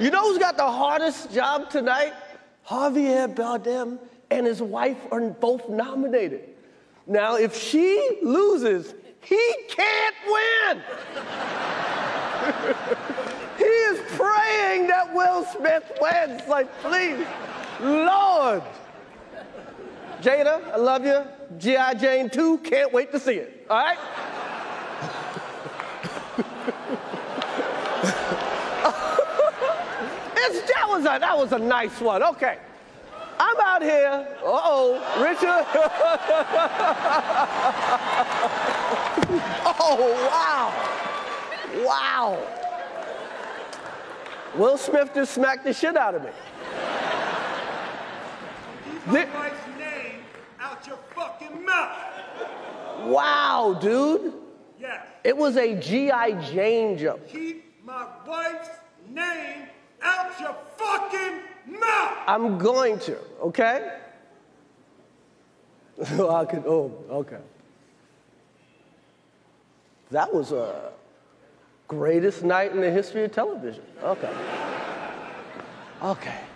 You know who's got the hardest job tonight? Javier Bardem and his wife are both nominated. Now, if she loses, he can't win. He is praying that Will Smith wins. Like, please, Lord. Jada, I love you. G.I. Jane 2, can't wait to see it. All right? That was a nice one. Okay. I'm out here. Uh-oh, Richard. Oh, wow. Wow. Will Smith just smacked the shit out of me. Keep my wife's name out your fucking mouth. Wow, dude. Yes. It was a G.I. Jane joke. Keep my wife's name out your fucking mouth! I'm going to, okay? Okay. That was a greatest night in the history of television. Okay. Okay.